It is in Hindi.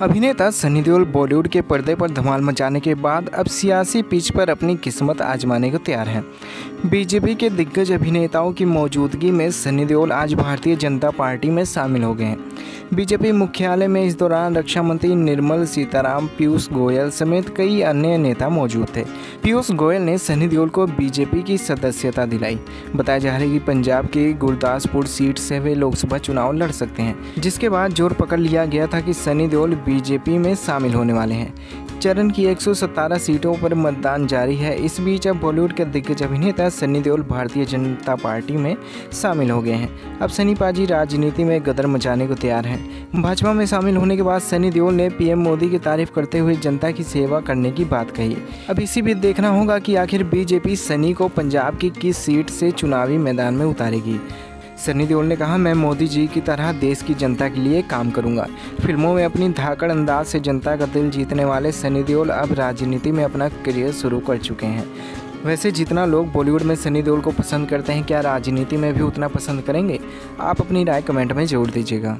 अभिनेता सनी देओल बॉलीवुड के पर्दे पर धमाल मचाने के बाद अब सियासी पिच पर अपनी किस्मत आजमाने को तैयार हैं। बीजेपी के दिग्गज अभिनेताओं की मौजूदगी में सनी देओल आज भारतीय जनता पार्टी में शामिल हो गए हैं। बीजेपी मुख्यालय में इस दौरान रक्षा मंत्री निर्मला सीताराम, पीयूष गोयल समेत कई अन्य नेता मौजूद थे। पीयूष गोयल ने सनी देओल को बीजेपी की सदस्यता दिलाई। बताया जा रहा है कि पंजाब के गुरदासपुर सीट से वे लोकसभा चुनाव लड़ सकते हैं, जिसके बाद जोर पकड़ लिया गया था कि सनी देओल बीजेपी में शामिल होने वाले हैं। चरण की 117 सीटों पर मतदान जारी है। इस बीच अब बॉलीवुड के दिग्गज अभिनेता सनी देओल भारतीय जनता पार्टी में शामिल हो गए हैं। अब सनी पाजी राजनीति में गदर मचाने को तैयार हैं। भाजपा में शामिल होने के बाद सनी देओल ने पीएम मोदी की तारीफ करते हुए जनता की सेवा करने की बात कही। अब इसी बीच देखना होगा कि आखिर बीजेपी सनी को पंजाब की किस सीट से चुनावी मैदान में उतारेगी। सनी देओल ने कहा, मैं मोदी जी की तरह देश की जनता के लिए काम करूंगा। फिल्मों में अपनी धाकड़ अंदाज से जनता का दिल जीतने वाले सनी देओल अब राजनीति में अपना करियर शुरू कर चुके हैं। वैसे जितना लोग बॉलीवुड में सनी देओल को पसंद करते हैं, क्या राजनीति में भी उतना पसंद करेंगे? आप अपनी राय कमेंट में ज़रूर दीजिएगा।